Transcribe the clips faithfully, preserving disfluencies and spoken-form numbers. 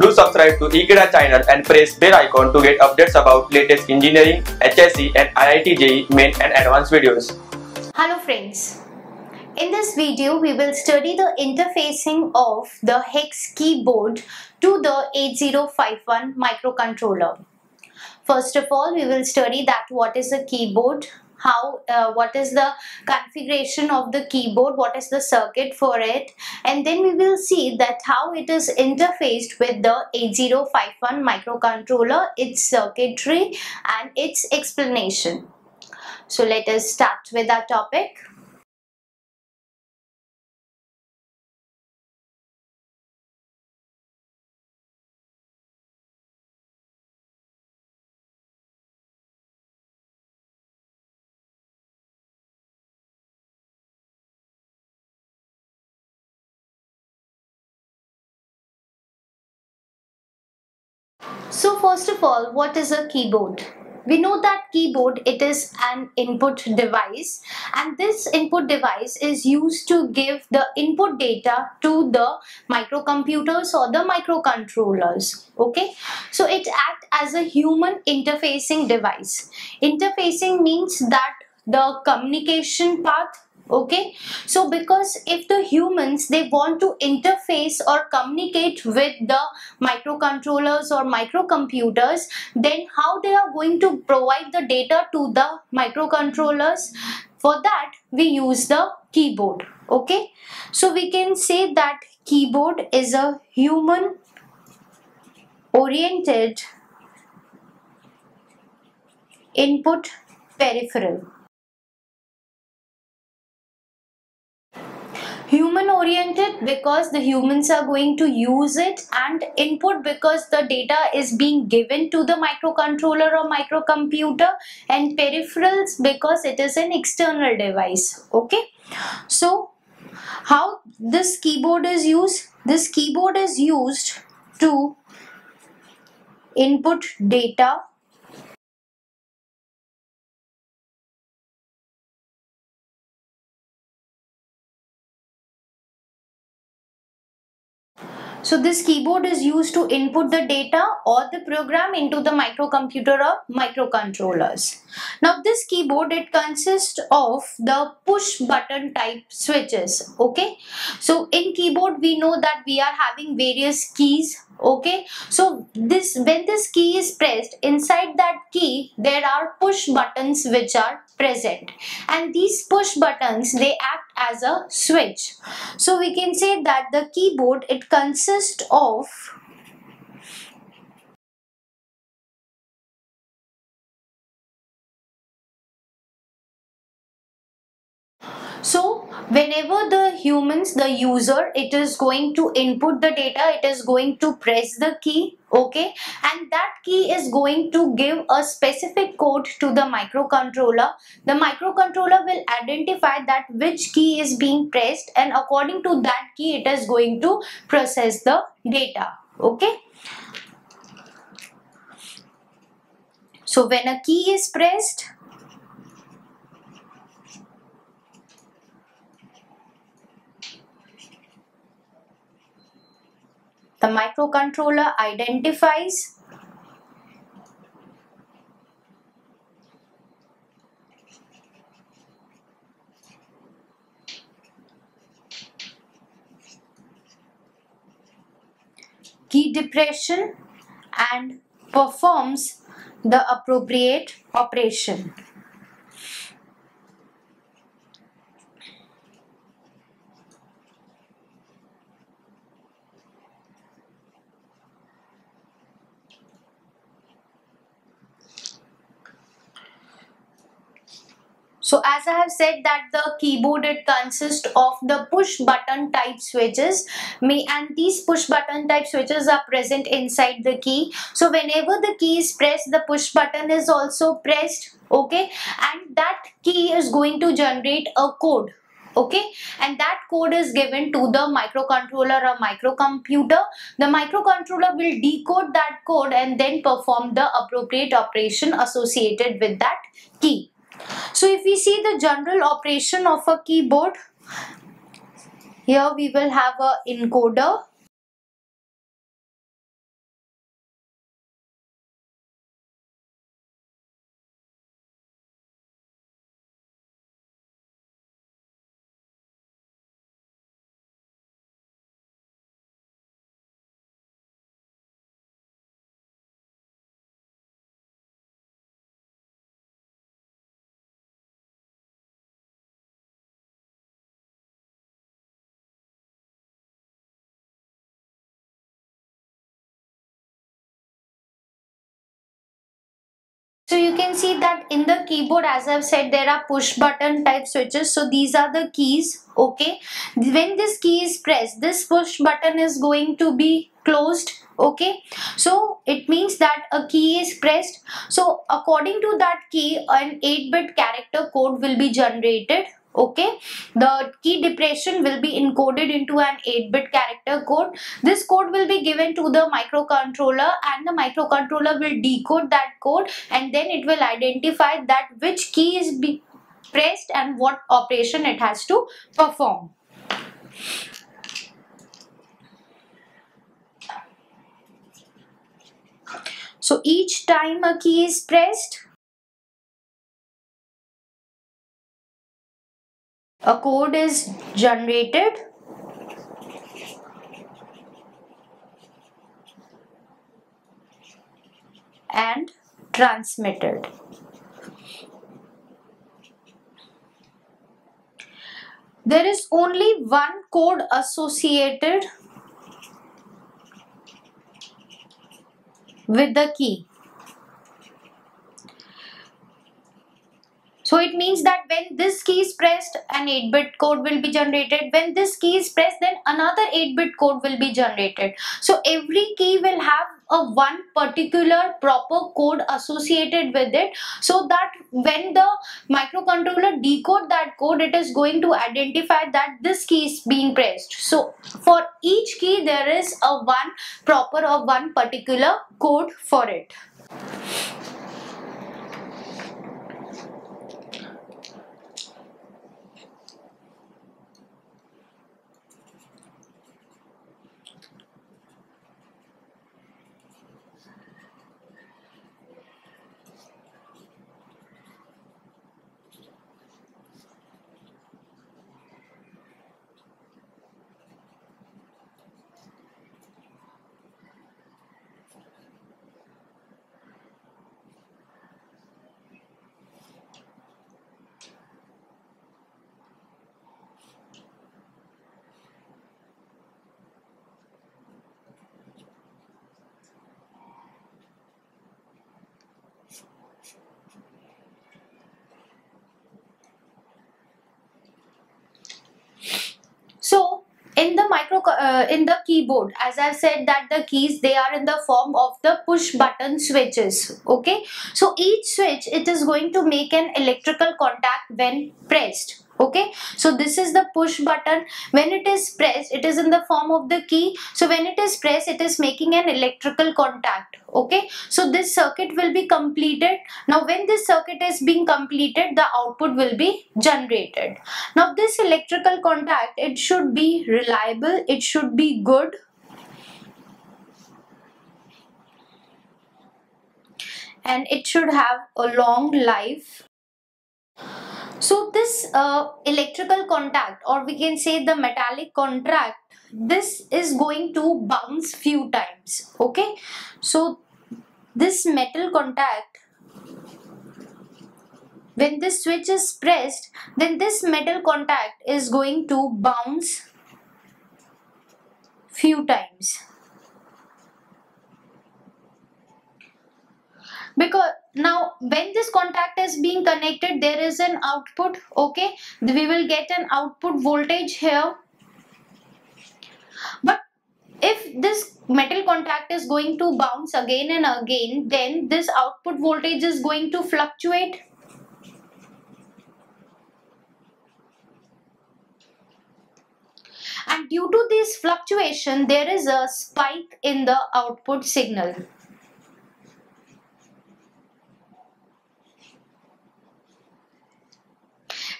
Do subscribe to Ekeeda channel and press bell icon to get updates about latest engineering, H S E and I I T J E main and advanced videos. Hello friends, in this video we will study the interfacing of the HEX keyboard to the eight zero five one microcontroller. First of all, we will study that what is a keyboard, how uh, what is the configuration of the keyboard, what is the circuit for it, and then we will see that how it is interfaced with the eight zero five one microcontroller, its circuitry and its explanation. So let us start with our topic. So first of all, what is a keyboard? We know that keyboard, it is an input device, and this input device is used to give the input data to the microcomputers or the microcontrollers. Okay, so it acts as a human interfacing device. Interfacing means that the communication path. Okay, so because if the humans, they want to interface or communicate with the microcontrollers or microcomputers, then how they are going to provide the data to the microcontrollers? For that we use the keyboard. Okay, so we can say that keyboard is a human oriented input peripheral. Human oriented because the humans are going to use it, and input because the data is being given to the microcontroller or microcomputer, and peripherals because it is an external device. Okay, so how this keyboard is used? This keyboard is used to input data So this keyboard is used to input the data or the program into the microcomputer or microcontrollers. Now this keyboard, it consists of the push button type switches. Okay, so in keyboard we know that we are having various keys. Okay, so this, when this key is pressed, inside that key there are push buttons which are present, and these push buttons, they act as a switch. So we can say that the keyboard, it consists of So whenever the humans, the user, it is going to input the data, it is going to press the key. Okay, and that key is going to give a specific code to the microcontroller. The microcontroller will identify that which key is being pressed, and according to that key it is going to process the data. Okay, so when a key is pressed, the microcontroller identifies key depression and performs the appropriate operation. So as I have said that the keyboard, it consists of the push button type switches, and these push button type switches are present inside the key. So whenever the key is pressed, the push button is also pressed. Okay, and that key is going to generate a code. Okay, and that code is given to the microcontroller or microcomputer. The microcontroller will decode that code and then perform the appropriate operation associated with that key. So if we see the general operation of a keyboard, here we will have an encoder. So you can see that in the keyboard, as I've said, there are push button type switches. So these are the keys, okay. When this key is pressed, this push button is going to be closed, okay. So it means that a key is pressed. So according to that key, an eight bit character code will be generated. Okay, the key depression will be encoded into an eight bit character code. This code will be given to the microcontroller and the microcontroller will decode that code, and then it will identify that which key is be pressed and what operation it has to perform. So each time a key is pressed, a code is generated. And transmitted. There is only one code associated with the key. So it means that when this key is pressed, an eight bit code will be generated. When this key is pressed, then another eight bit code will be generated. So every key will have a one particular proper code associated with it, so that when the microcontroller decode that code, it is going to identify that this key is being pressed. So for each key, there is a one proper or one particular code for it. So in the micro uh, in the keyboard, as I've said that the keys, they are in the form of the push button switches, okay. So each switch, it is going to make an electrical contact when pressed, okay. So this is the push button. When it is pressed, it is in the form of the key. So when it is pressed, it is making an electrical contact, okay. So this circuit will be completed. Now when this circuit is being completed, the output will be generated. Now this electrical contact, it should be reliable, it should be good, and it should have a long life. So this uh, electrical contact, or we can say the metallic contact, this is going to bounce few times, okay. So this metal contact, when this switch is pressed, then this metal contact is going to bounce few times. Because now when this contact is being connected, there is an output, okay. We will get an output voltage here. But if this metal contact is going to bounce again and again, then this output voltage is going to fluctuate. And due to this fluctuation, there is a spike in the output signal.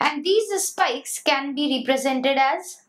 And these spikes can be represented as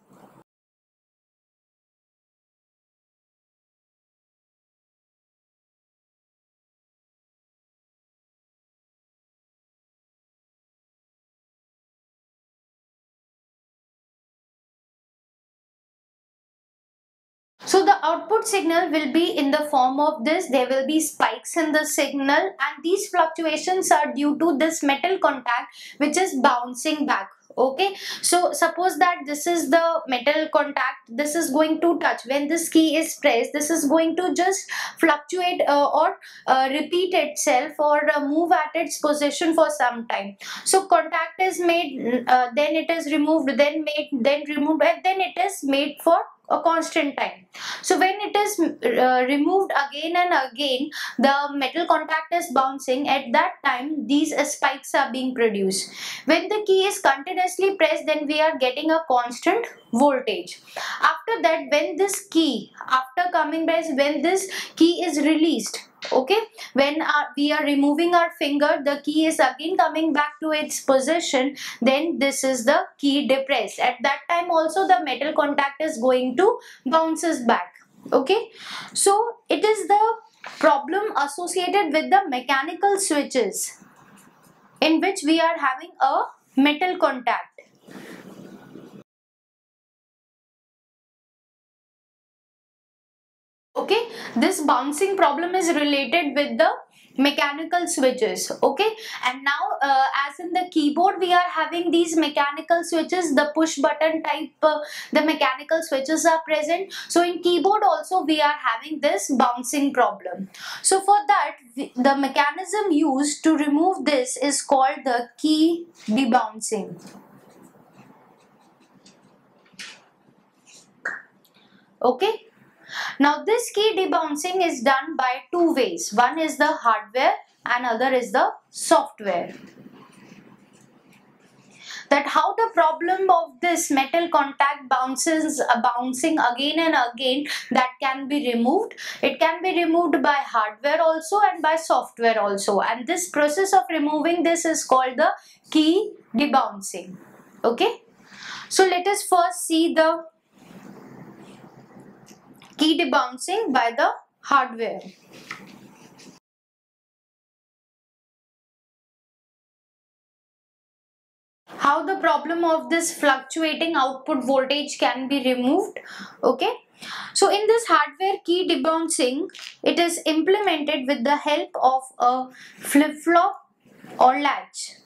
so the output signal will be in the form of this. There will be spikes in the signal, and these fluctuations are due to this metal contact which is bouncing back, Okay, so suppose that this is the metal contact, this is going to touch. When this key is pressed, this is going to just fluctuate uh, or uh, repeat itself or uh, move at its position for some time. So contact is made, uh, then it is removed, then made, then removed, and then it is made for a constant time. So when it is uh, removed again and again, the metal contact is bouncing. At that time these spikes are being produced. When the key is continuously pressed, then we are getting a constant voltage. After that, when this key, after coming press, when this key is released, okay, when our, we are removing our finger, the key is again coming back to its position, then this is the key depressed. At that time also the metal contact is going to bounces back. Okay, so it is the problem associated with the mechanical switches in which we are having a metal contact. Okay, this bouncing problem is related with the mechanical switches. Okay, and now uh, as in the keyboard we are having these mechanical switches, the push button type uh, the mechanical switches are present. So in keyboard also we are having this bouncing problem. So for that, the mechanism used to remove this is called the key debouncing. Okay. Now this key debouncing is done by two ways. One is the hardware and other is the software. That how the problem of this metal contact bounces uh, bouncing again and again, that can be removed. It can be removed by hardware also and by software also. And this process of removing this is called the key debouncing. Okay. So let us first see the key debouncing by the hardware. How the problem of this fluctuating output voltage can be removed. Okay, so in this hardware key debouncing, it is implemented with the help of a flip-flop or latch.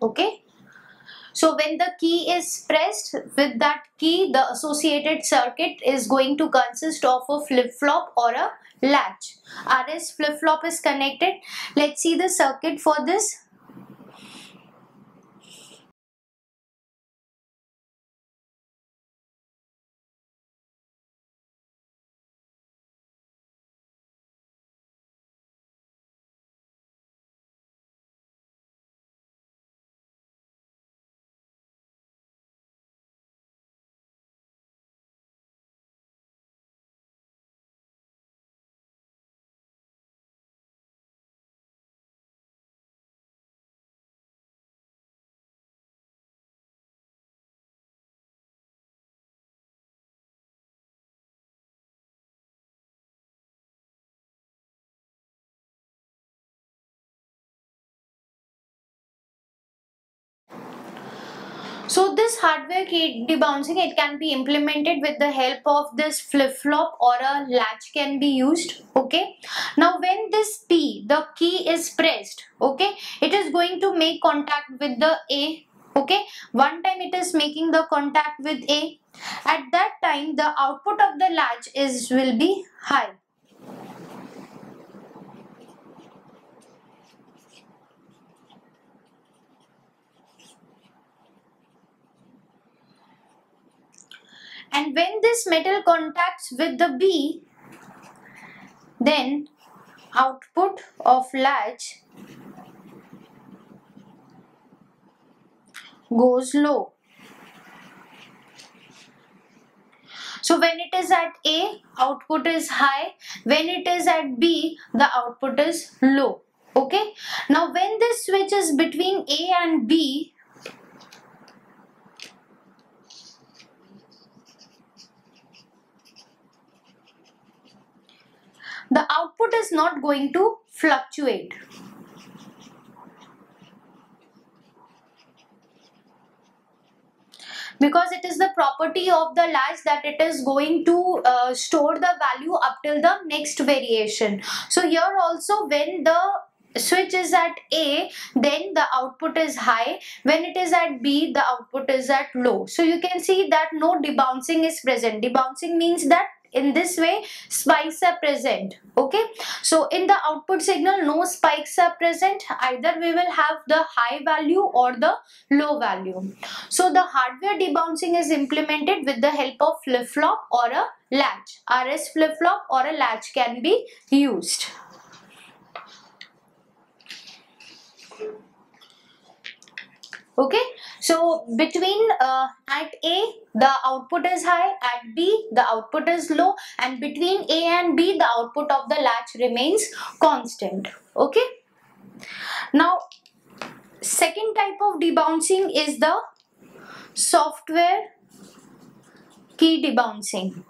Okay. So when the key is pressed, with that key the associated circuit is going to consist of a flip-flop or a latch. R S flip-flop is connected. Let's see the circuit for this. So this hardware key debouncing, it can be implemented with the help of this flip-flop or a latch can be used. Okay. Now when this P, the key is pressed, okay, it is going to make contact with the A. Okay. One time it is making the contact with A. At that time the output of the latch is will be high. And when this metal contacts with the B, then output of latch goes low. So when it is at A, output is high. When it is at B, the output is low. Okay. Now when this switch is between A and B, the output is not going to fluctuate. Because it is the property of the latch that it is going to uh, store the value up till the next variation. So here also when the switch is at A, then the output is high. When it is at B, the output is at low. So you can see that no debouncing is present. Debouncing means that in this way spikes are present. Okay, so in the output signal no spikes are present. Either we will have the high value or the low value. So the hardware debouncing is implemented with the help of flip-flop or a latch. R S flip-flop or a latch can be used. Okay, so between uh, at A the output is high, at B the output is low, and between A and B the output of the latch remains constant. Okay, now second type of debouncing is the software key debouncing.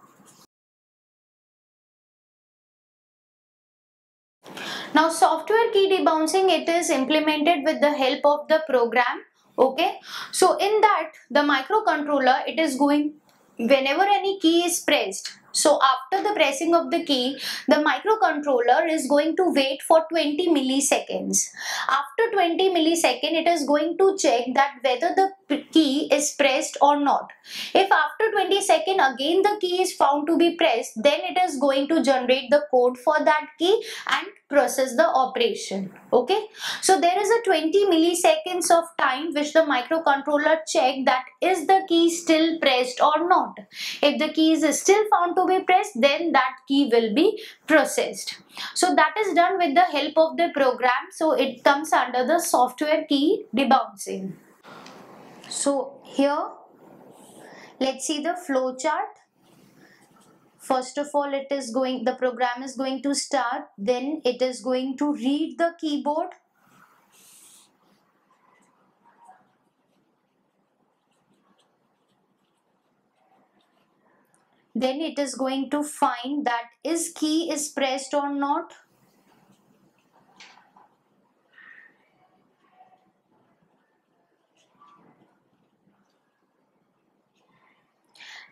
Now software key debouncing, it is implemented with the help of the program. Okay, so in that the microcontroller, it is going whenever any key is pressed. So after the pressing of the key, the microcontroller is going to wait for twenty milliseconds. After twenty milliseconds, it is going to check that whether the key is pressed or not. If after twenty seconds again the key is found to be pressed, then it is going to generate the code for that key and process the operation. Okay, so there is a twenty milliseconds of time which the microcontroller check that is the key still pressed or not. If the key is still found to be pressed, then that key will be processed. So that is done with the help of the program. So it comes under the software key debouncing. So here let's see the flow chart. First of all, it is going the program is going to start, then it is going to read the keyboard. Then it is going to find that is key is pressed or not.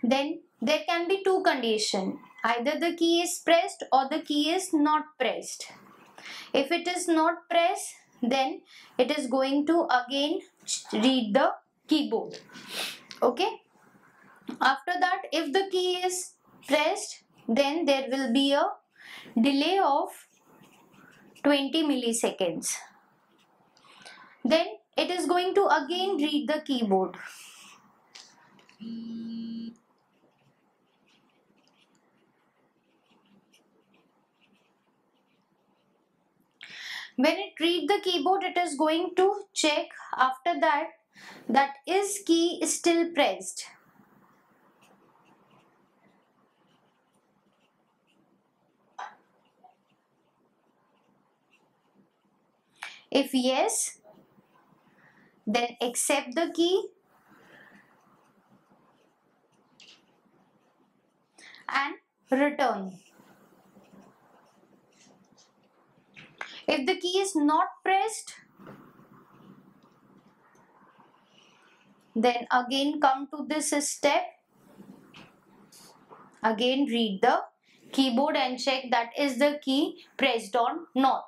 Then there can be two conditions. Either the key is pressed or the key is not pressed. If it is not pressed, then it is going to again read the keyboard. Okay. After that, if the key is pressed, then there will be a delay of twenty milliseconds. Then it is going to again read the keyboard. When it reads the keyboard, it is going to check after that that is key is still pressed. If yes, then accept the key and return. If the key is not pressed, then again come to this step. Again read the keyboard and check that is the key pressed or not.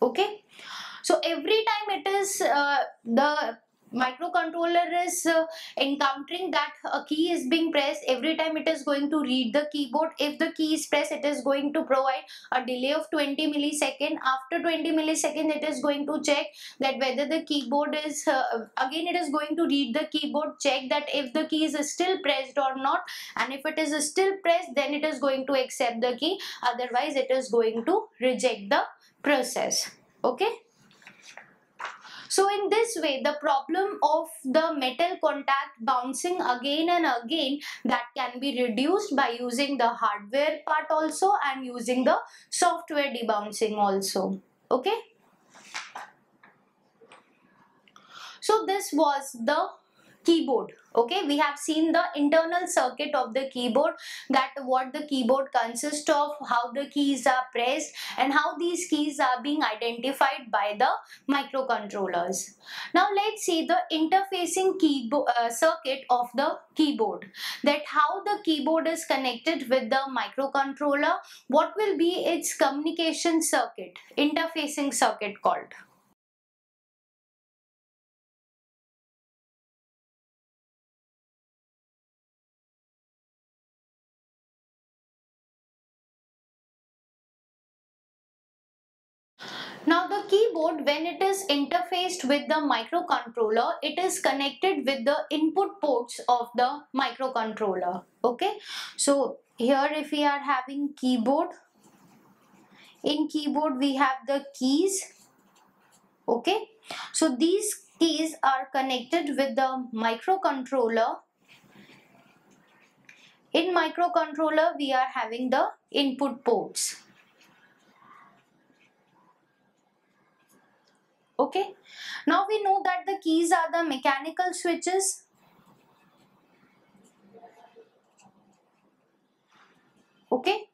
Okay. So every time it is uh, the microcontroller is uh, encountering that a key is being pressed, every time it is going to read the keyboard. If the key is pressed, it is going to provide a delay of twenty milliseconds. After twenty milliseconds, it is going to check that whether the keyboard is uh, again it is going to read the keyboard, check that if the key is still pressed or not, and if it is still pressed, then it is going to accept the key, otherwise it is going to reject the process. Okay. So in this way, the problem of the metal contact bouncing again and again, that can be reduced by using the hardware part also and using the software debouncing also. Okay. So this was the keyboard. Okay, we have seen the internal circuit of the keyboard, that what the keyboard consists of, how the keys are pressed, and how these keys are being identified by the microcontrollers. Now let's see the interfacing keyboard uh, circuit of the keyboard, that how the keyboard is connected with the microcontroller, what will be its communication circuit, interfacing circuit called. Now the keyboard, when it is interfaced with the microcontroller, it is connected with the input ports of the microcontroller. Okay, so here if we are having keyboard, in keyboard we have the keys. Okay, so these keys are connected with the microcontroller. In microcontroller we are having the input ports. Okay, now we know that the keys are the mechanical switches. Okay,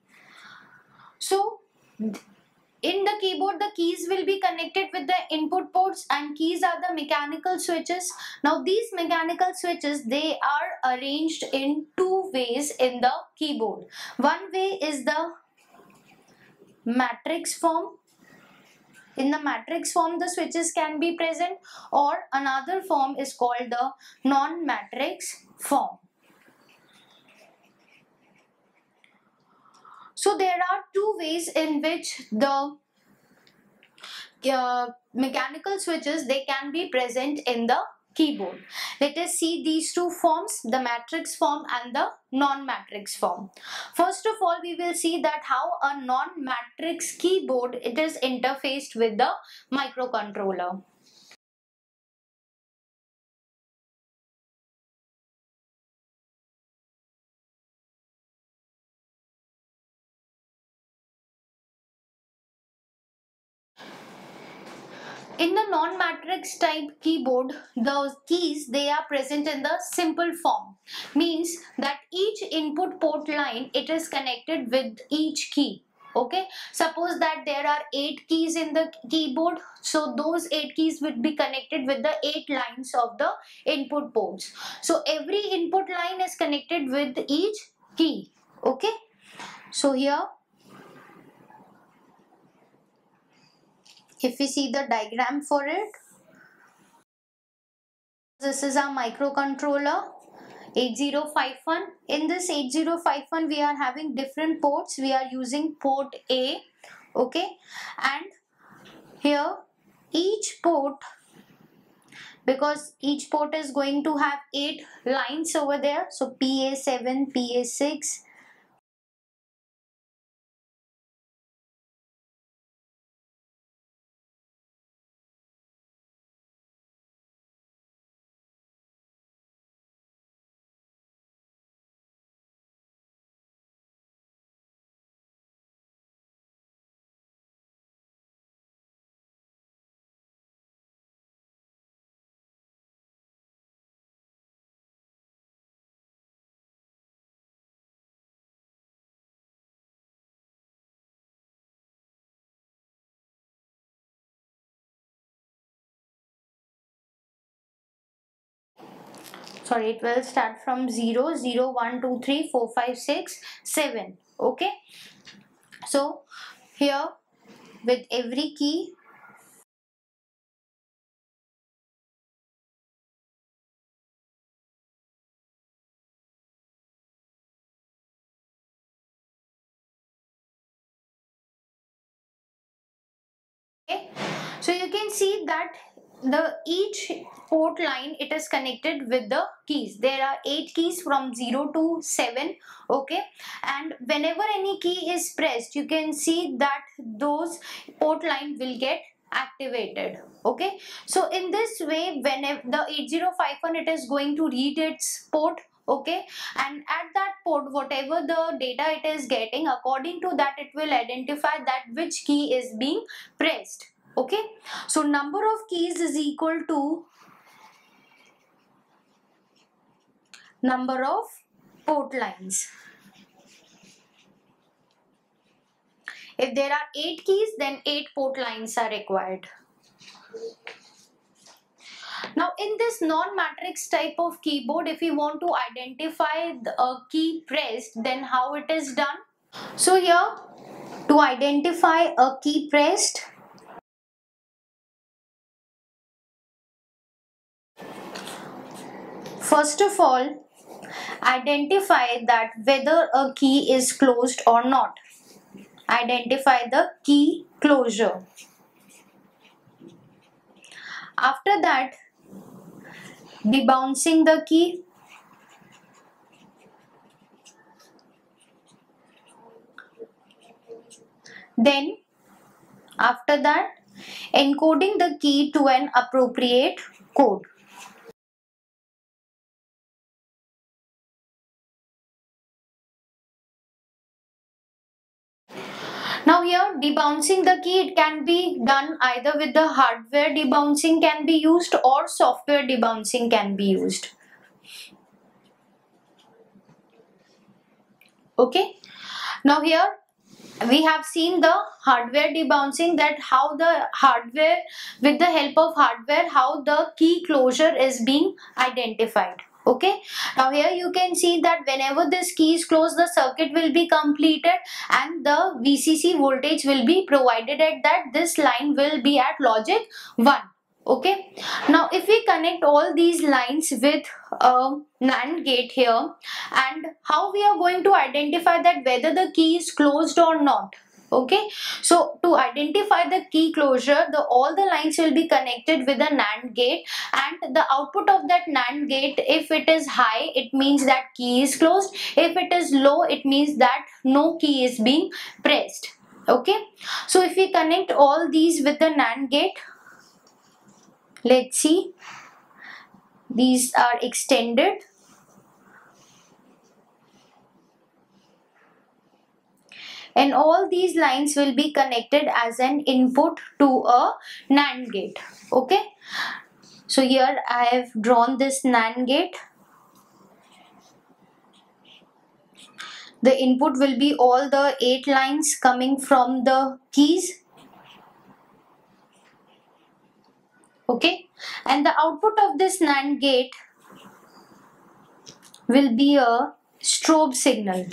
so in the keyboard the keys will be connected with the input ports, and keys are the mechanical switches. Now these mechanical switches, they are arranged in two ways in the keyboard. One way is the matrix form. In the matrix form the switches can be present, or another form is called the non-matrix form. So there are two ways in which the uh, mechanical switches, they can be present in the keyboard. Let us see these two forms, the matrix form and the non-matrix form. First of all, we will see that how a non-matrix keyboard, it is interfaced with the microcontroller. In the non-matrix type keyboard, the keys, they are present in the simple form. Means that each input port line, it is connected with each key. Okay, suppose that there are eight keys in the keyboard, so those eight keys would be connected with the eight lines of the input ports. So every input line is connected with each key. Okay, so here if we see the diagram for it, this is our microcontroller eight zero five one. In this eight zero five one we are having different ports. We are using port A. Okay, and here each port, because each port is going to have eight lines over there, so P A seven, P A six, sorry, it will start from zero, zero, one, two, three, four, five, six, seven. Okay, so here with every key, okay, so you can see that the each port line, it is connected with the keys. There are eight keys from zero to seven. Okay, and whenever any key is pressed, you can see that those port line will get activated. Okay, so in this way, whenever the eight zero five one, it is going to read its port. Okay, and at that port, whatever the data it is getting, according to that it will identify that which key is being pressed. Okay, so number of keys is equal to number of port lines. If there are eight keys, then eight port lines are required. Now in this non-matrix type of keyboard, if we want to identify a key pressed, then how it is done? So here, to identify a key pressed, first of all, identify that whether a key is closed or not. Identify the key closure. After that, debouncing the key, then after that encoding the key to an appropriate code. Now here, debouncing the key, it can be done either with the hardware debouncing can be used or software debouncing can be used. Okay. Now here we have seen the hardware debouncing, that how the hardware, with the help of hardware, how the key closure is being identified. Okay, now here you can see that whenever this key is closed, the circuit will be completed and the V C C voltage will be provided at that. This line will be at logic one. Okay, now if we connect all these lines with a NAND gate here, and how we are going to identify that whether the key is closed or not. Okay, so to identify the key closure, the all the lines will be connected with a NAND gate, and the output of that NAND gate, if it is high, it means that key is closed. If it is low, it means that no key is being pressed. Okay, so if we connect all these with the NAND gate, let's see, these are extended. And all these lines will be connected as an input to a NAND gate. Okay. So here I have drawn this NAND gate. The input will be all the eight lines coming from the keys. Okay. And the output of this NAND gate will be a strobe signal.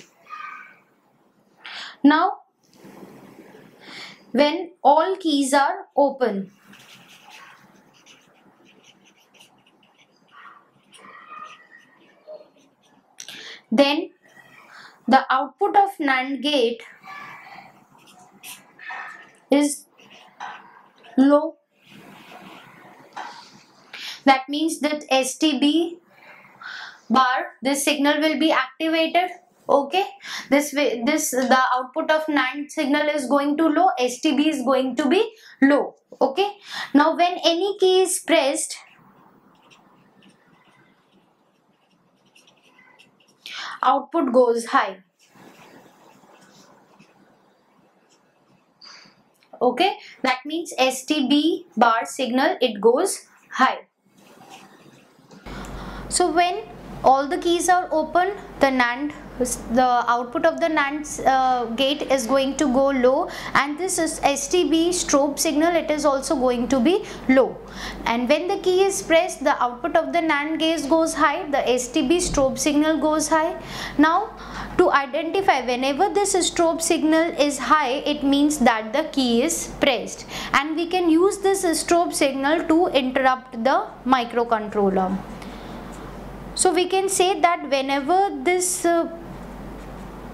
Now, when all keys are open, then the output of NAND gate is low. That means that S T B bar, this signal will be activated. Okay, this way, this the output of NAND signal is going to low, S T B is going to be low. Okay, now when any key is pressed, output goes high. Okay, that means S T B bar signal, it goes high. So when all the keys are open, the NAND, the output of the NAND uh, gate is going to go low, and this is S T B strobe signal, it is also going to be low. And when the key is pressed, the output of the NAND gate goes high, the S T B strobe signal goes high. Now to identify whenever this strobe signal is high, it means that the key is pressed, and we can use this strobe signal to interrupt the microcontroller. So we can say that whenever this uh,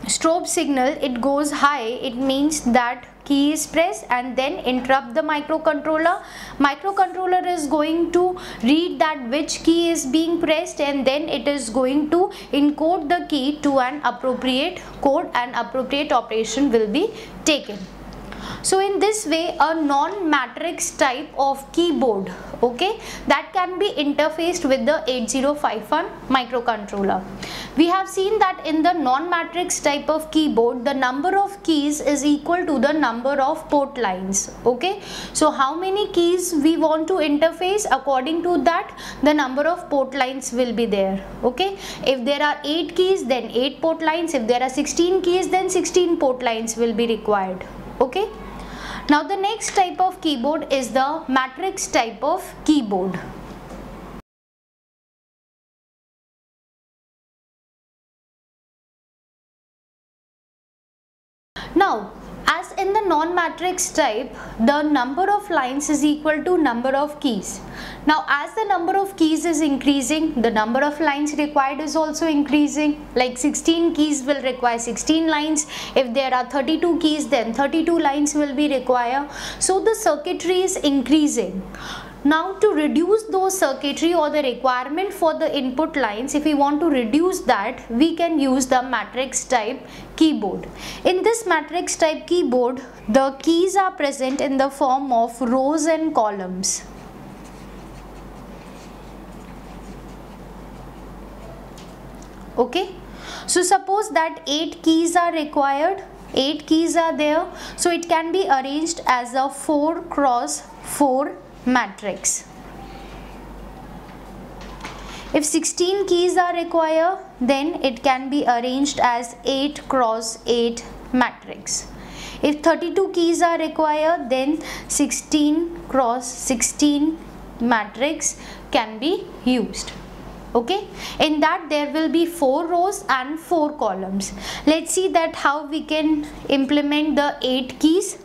strobe signal, it goes high, it means that key is pressed, and then interrupt the microcontroller. Microcontroller is going to read that which key is being pressed, and then it is going to encode the key to an appropriate code, and appropriate operation will be taken. So in this way, a non-matrix type of keyboard, okay, that can be interfaced with the eighty fifty-one microcontroller. We have seen that in the non-matrix type of keyboard, the number of keys is equal to the number of port lines, okay. So how many keys we want to interface, according to that the number of port lines will be there, okay. If there are eight keys, then eight port lines. If there are sixteen keys, then sixteen port lines will be required, okay. Now the next type of keyboard is the matrix type of keyboard. Now, as in the non-matrix type, the number of lines is equal to number of keys. Now, as the number of keys is increasing, the number of lines required is also increasing. Like sixteen keys will require sixteen lines. If there are thirty-two keys, then thirty-two lines will be required. So the circuitry is increasing. Now, to reduce those circuitry or the requirement for the input lines, if we want to reduce that, we can use the matrix type keyboard. In this matrix type keyboard, the keys are present in the form of rows and columns. Okay, so suppose that eight keys are required, eight keys are there, so it can be arranged as a four cross four matrix. If sixteen keys are required, then it can be arranged as eight cross eight matrix. If thirty-two keys are required, then sixteen cross sixteen matrix can be used. Okay, in that there will be four rows and four columns. Let's see that how we can implement the eight keys.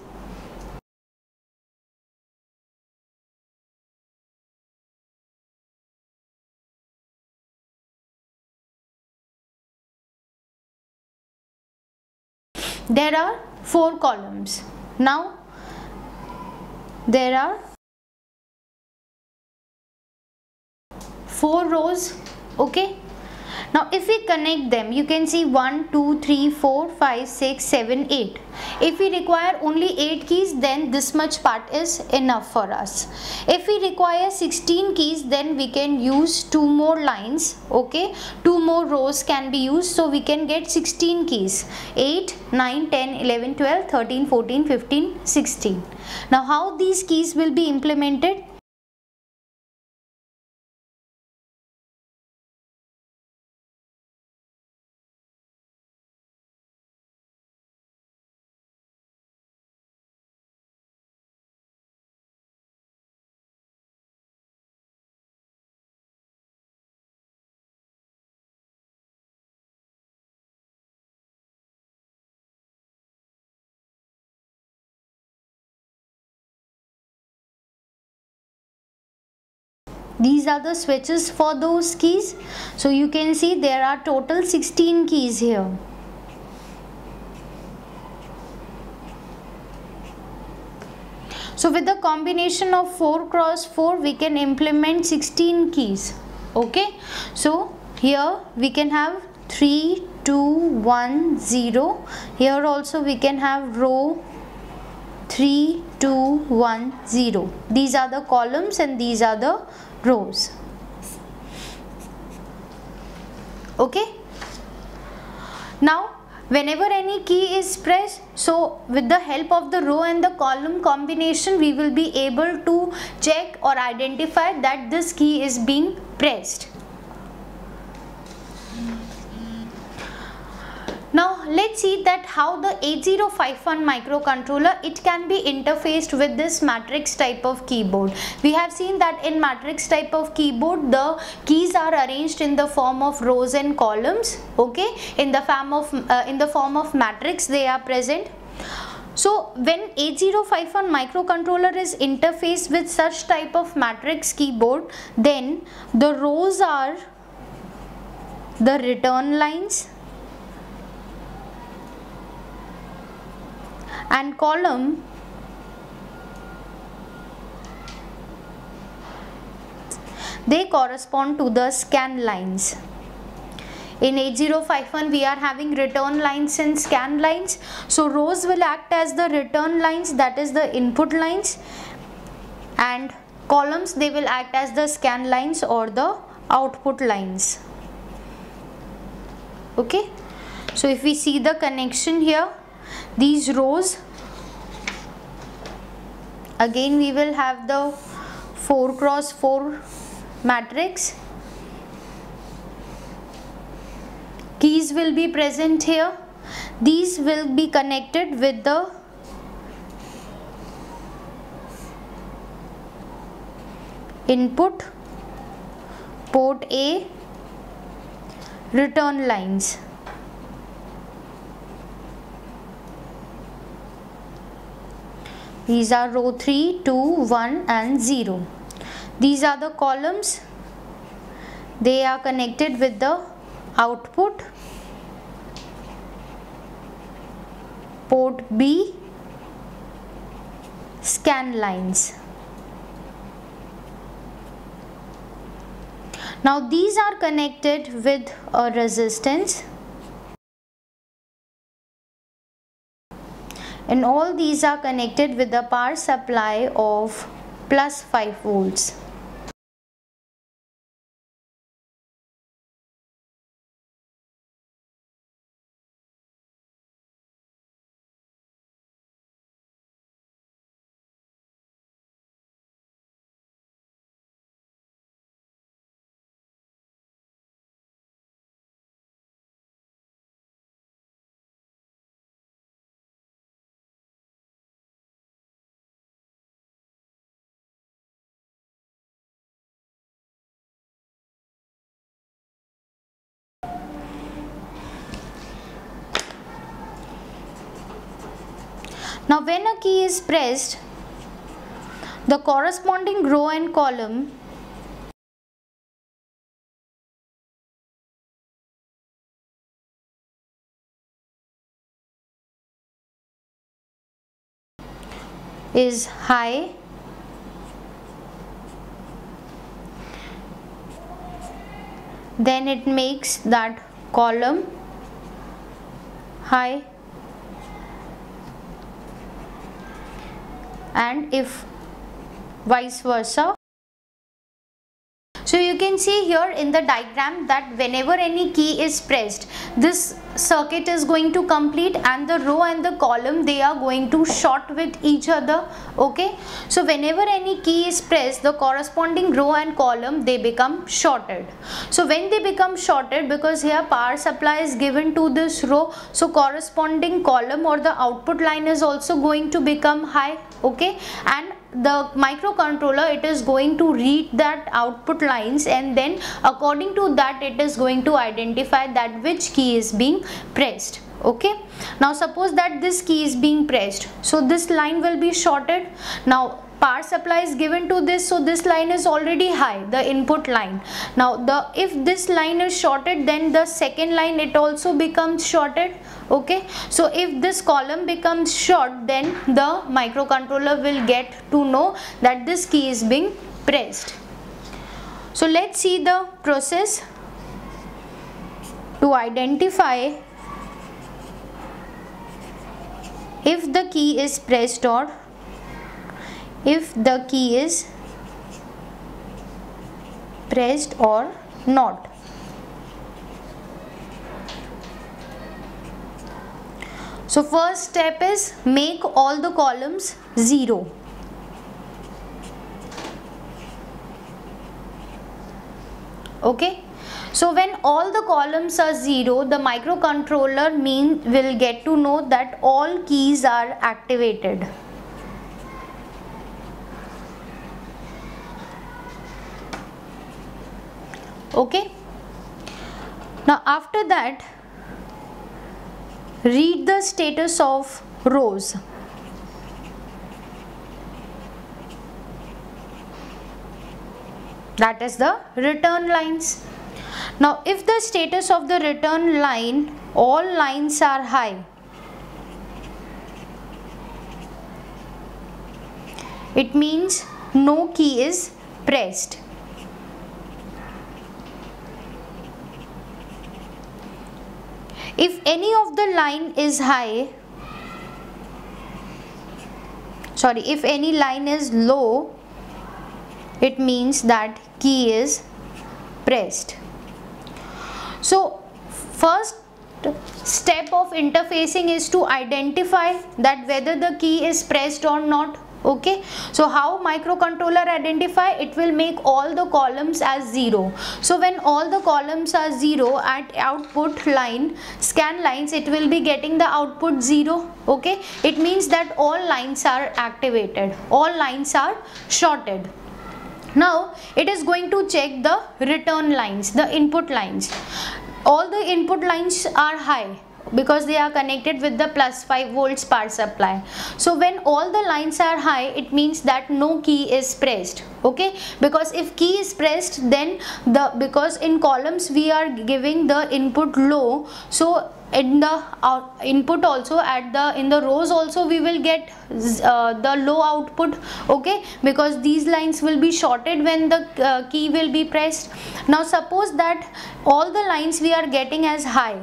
There are four columns. Now there are four rows, okay. Now if we connect them, you can see one, two, three, four, five, six, seven, eight. If we require only eight keys, then this much part is enough for us. If we require sixteen keys, then we can use two more lines, okay. Two more rows can be used, so we can get sixteen keys. eight, nine, ten, eleven, twelve, thirteen, fourteen, fifteen, sixteen. Now how these keys will be implemented? These are the switches for those keys. So you can see there are total sixteen keys here. So with the combination of four cross four, we can implement sixteen keys. Okay. So here we can have three, two, one, zero. Here also we can have row three, two, one, zero. These are the columns and these are the rows, okay. Now whenever any key is pressed, so with the help of the row and the column combination, we will be able to check or identify that this key is being pressed. Now let's see that how the eighty fifty-one microcontroller, it can be interfaced with this matrix type of keyboard. We have seen that in matrix type of keyboard, the keys are arranged in the form of rows and columns, okay. In the form of uh, in the form of matrix they are present. So when eighty fifty-one microcontroller is interfaced with such type of matrix keyboard, then the rows are the return lines and column they correspond to the scan lines. In eighty fifty-one we are having return lines and scan lines. So rows will act as the return lines, that is the input lines, and columns, they will act as the scan lines or the output lines. Okay, so if we see the connection here, these rows, again we will have the four cross four matrix. Keys will be present here. These will be connected with the input, port A, return lines. These are row three, two, one and zero. These are the columns. They are connected with the output, port B, scan lines. Now these are connected with a resistance, and all these are connected with a power supply of plus five volts. Now when a key is pressed, the corresponding row and column is high, then it makes that column high. And if vice versa. So you can see here in the diagram that whenever any key is pressed, this circuit is going to complete and the row and the column, they are going to short with each other. Okay, so whenever any key is pressed, the corresponding row and column, they become shorted. So when they become shorted, because here power supply is given to this row, so corresponding column or the output line is also going to become high. Okay, and the microcontroller, it is going to read that output lines, and then according to that it is going to identify that which key is being pressed. Okay, now suppose that this key is being pressed, so this line will be shorted. Now power supply is given to this, so this line is already high, the input line. Now the if this line is shorted, then the second line, it also becomes shorted. Okay, so if this column becomes short, then the microcontroller will get to know that this key is being pressed. So let's see the process to identify if the key is pressed or if the key is pressed or not. So first step is make all the columns zero. Okay, so when all the columns are zero, the microcontroller mean will get to know that all keys are activated. Okay, now after that, read the status of rows. That is the return lines. Now if the status of the return line, all lines are high, it means no key is pressed. If any of the line is high, sorry, if any line is low, it means that key is pressed. So first step of interfacing is to identify that whether the key is pressed or not. Okay, so how microcontroller identify? It will make all the columns as zero. So when all the columns are zero at output line, scan lines, it will be getting the output zero. Okay, it means that all lines are activated, all lines are shorted. Now it is going to check the return lines, the input lines. All the input lines are high because they are connected with the plus five volts power supply. So when all the lines are high, it means that no key is pressed. Okay, because if key is pressed, then the, because in columns we are giving the input low, so in the input also, at the in the rows also we will get uh, the low output. Okay, because these lines will be shorted when the uh, key will be pressed. Now suppose that all the lines we are getting as high,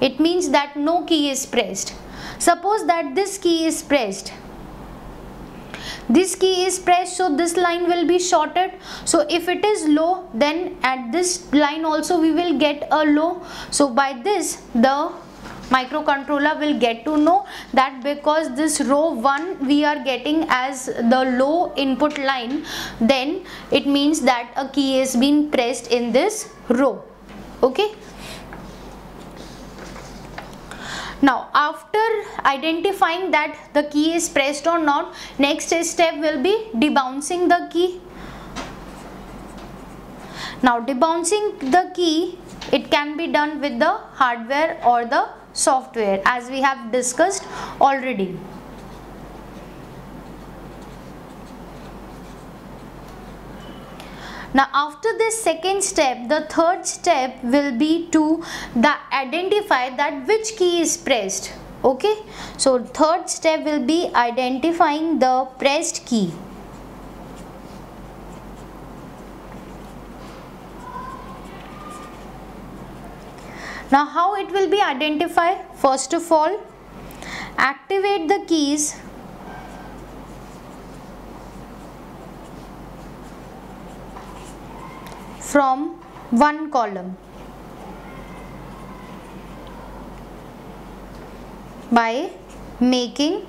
it means that no key is pressed. Suppose that this key is pressed, this key is pressed, so this line will be shorted. So if it is low, then at this line also we will get a low. So by this the microcontroller will get to know that because this row one we are getting as the low input line, then it means that a key is being pressed in this row. Okay. Now after identifying that the key is pressed or not, next step will be debouncing the key. Now debouncing the key, it can be done with the hardware or the software, as we have discussed already. Now after this second step, the third step will be to the identify that which key is pressed. Okay, so third step will be identifying the pressed key. Now how it will be identified? First of all, activate the keys from one column by making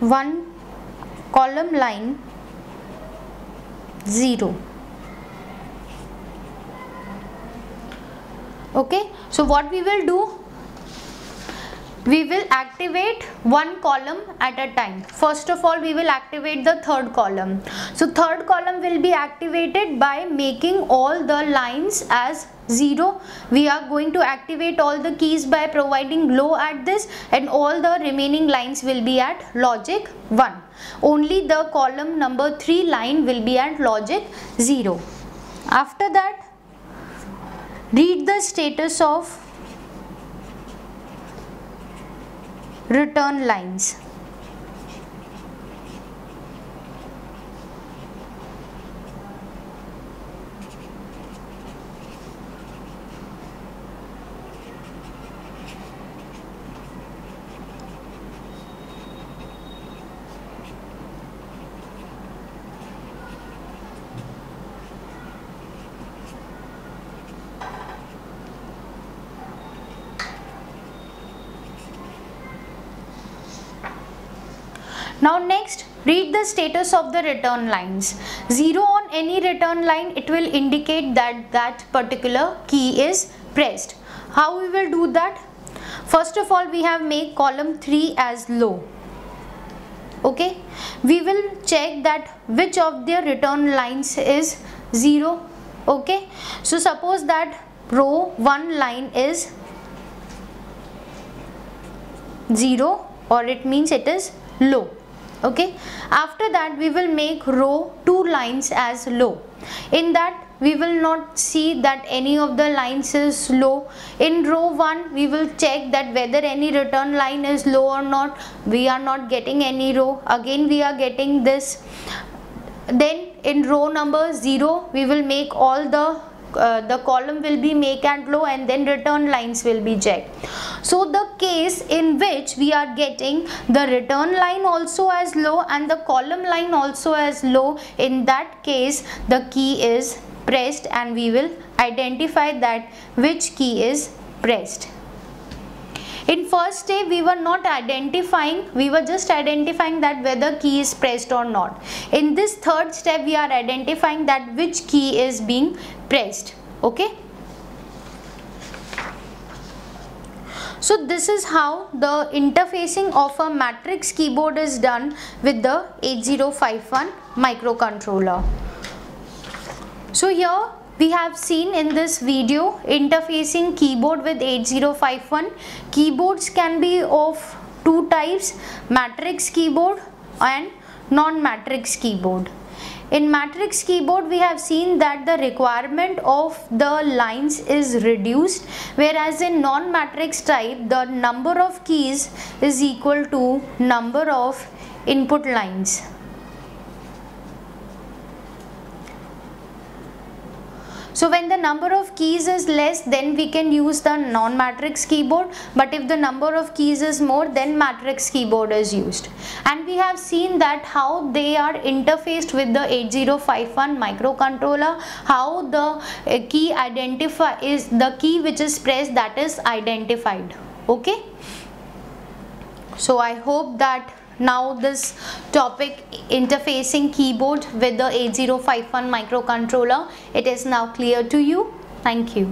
one column line zero. Okay, so what we will do, we will activate one column at a time. First of all, we will activate the third column. So third column will be activated by making all the lines as zero. We are going to activate all the keys by providing low at this, and all the remaining lines will be at logic one. Only the column number three line will be at logic zero. After that, read the status of return lines. Now next, read the status of the return lines. Zero on any return line, it will indicate that that particular key is pressed. How we will do that? First of all, we have made column three as low. Okay, we will check that which of the return lines is zero. Okay, so suppose that row one line is zero, or it means it is low. Okay, after that we will make row two lines as low. In that we will not see that any of the lines is low. In row one we will check that whether any return line is low or not. We are not getting any row, again we are getting this. Then in row number zero we will make all the Uh, the column will be make and low, and then return lines will be checked. So the case in which we are getting the return line also as low and the column line also as low, in that case the key is pressed and we will identify that which key is pressed. In first step we were not identifying, we were just identifying that whether key is pressed or not. In this third step we are identifying that which key is being pressed. Okay. So this is how the interfacing of a matrix keyboard is done with the eighty fifty-one microcontroller. So here we have seen in this video interfacing keyboard with eighty fifty-one. Keyboards can be of two types, matrix keyboard and non-matrix keyboard. In matrix keyboard we have seen that the requirement of the lines is reduced, whereas in non-matrix type the number of keys is equal to number of input lines. So when the number of keys is less, then we can use the non-matrix keyboard, but if the number of keys is more, then matrix keyboard is used. And we have seen that how they are interfaced with the eighty fifty-one microcontroller, how the key identify is the key which is pressed, that is identified. Okay. So I hope that now this topic interfacing keyboard with the eighty fifty-one microcontroller, it is now clear to you. Thank you.